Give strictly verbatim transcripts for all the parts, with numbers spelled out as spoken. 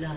Blood.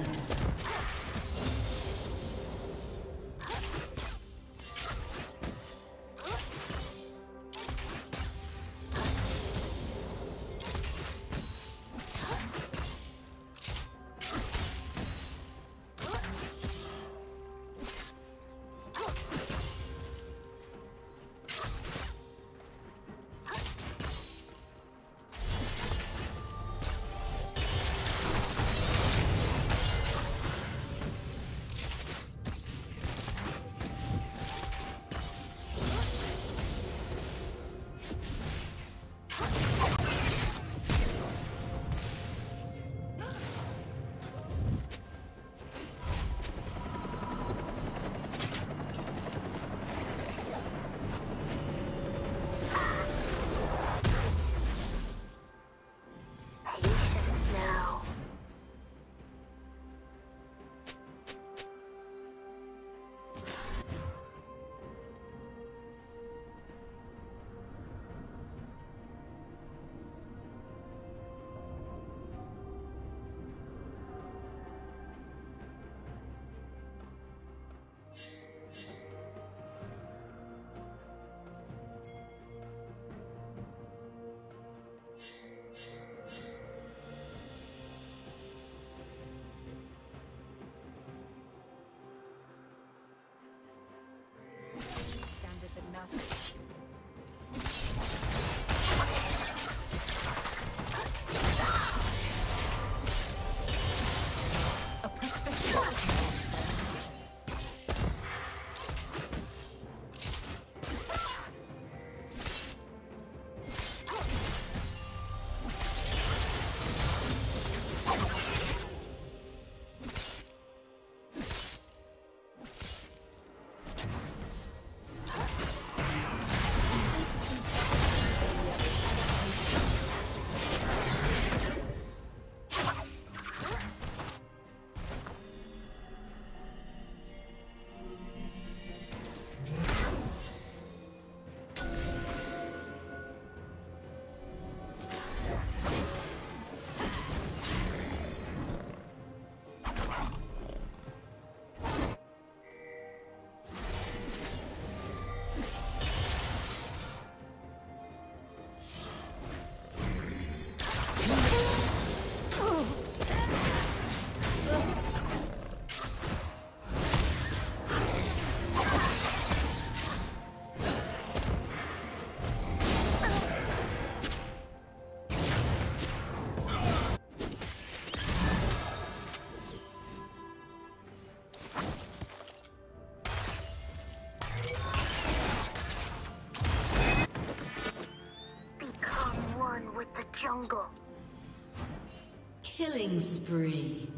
Nothing. Jungle. Killing spree.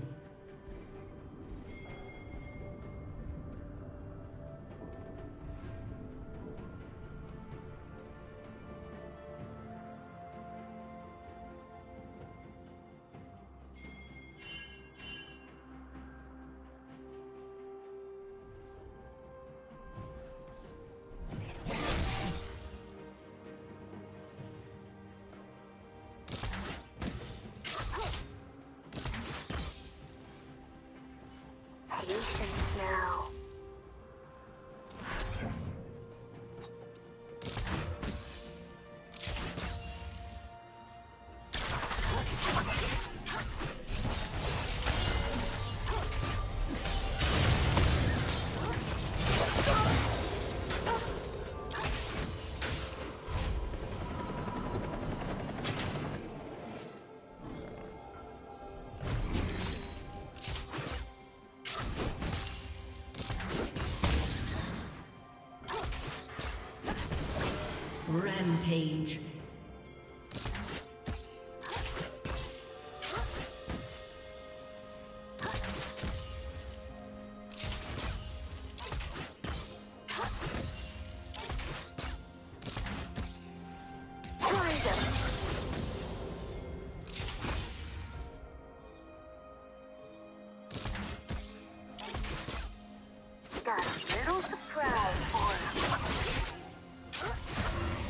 Rampage.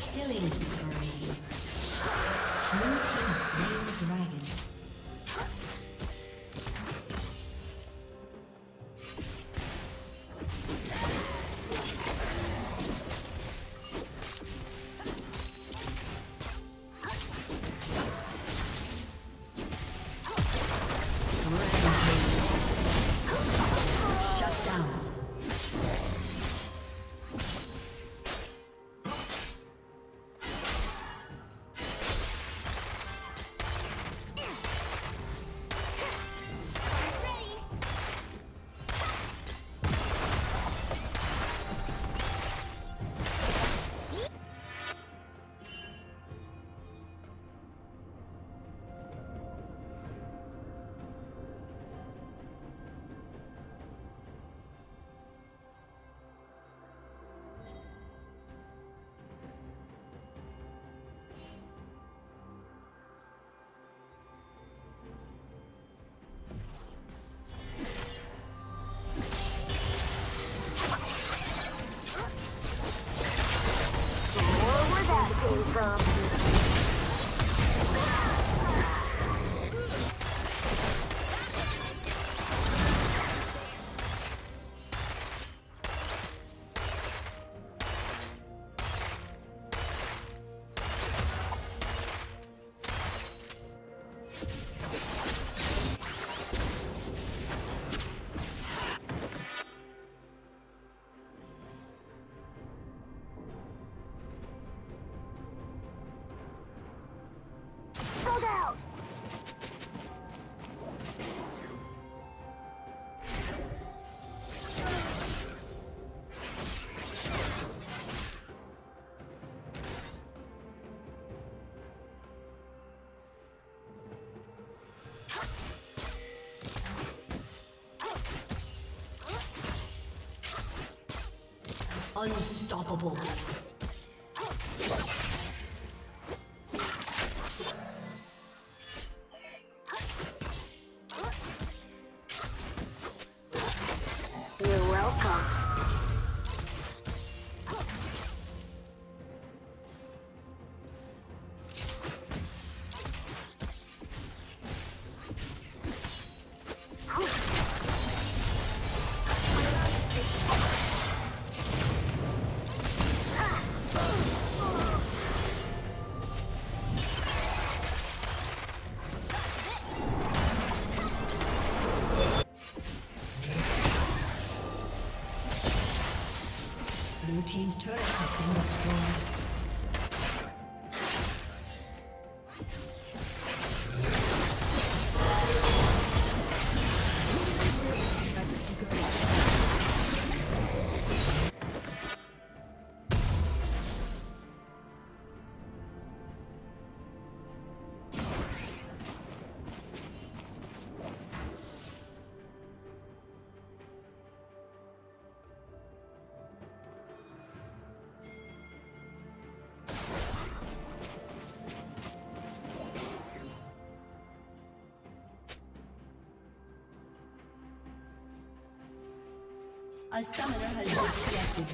Killing spree. came from. Unstoppable. Blue team's turret has been destroyed. A summoner has been disconnected.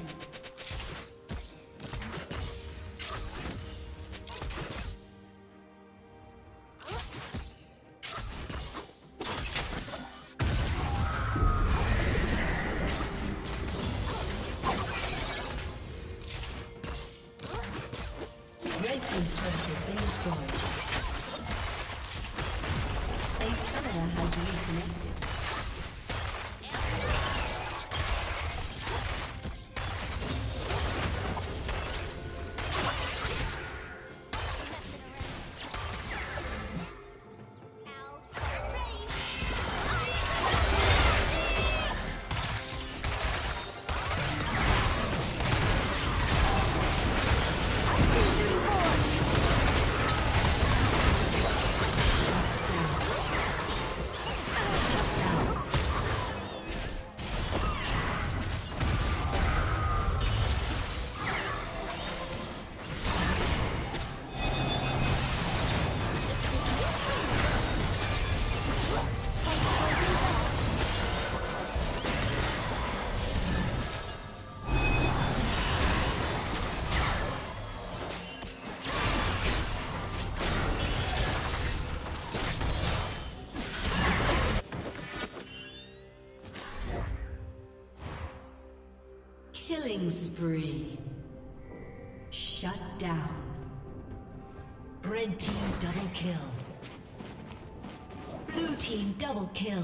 Red team's turret has been destroyed. A summoner has reconnected. Spree. Shut down. Red team double kill. Blue team double kill.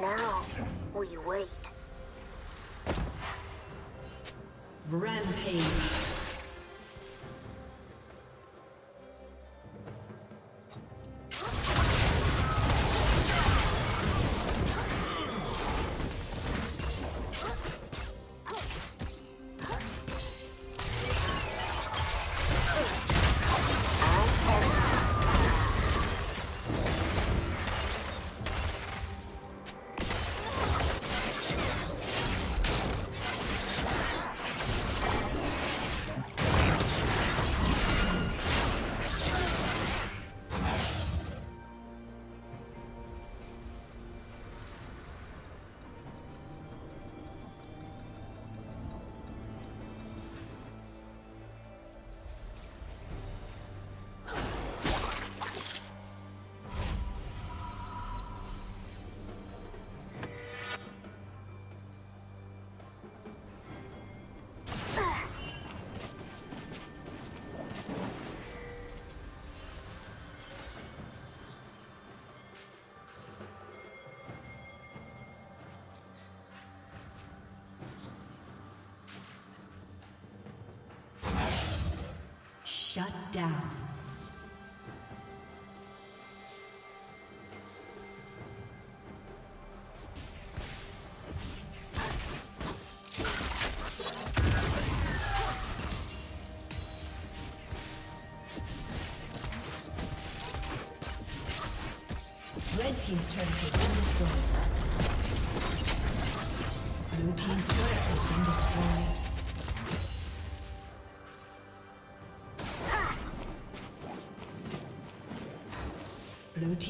Now, will you wait? Rampage. Shut down. Red team's turret has been destroyed. Blue team's turret has been destroyed. Blue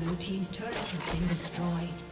Blue team's turret has been destroyed.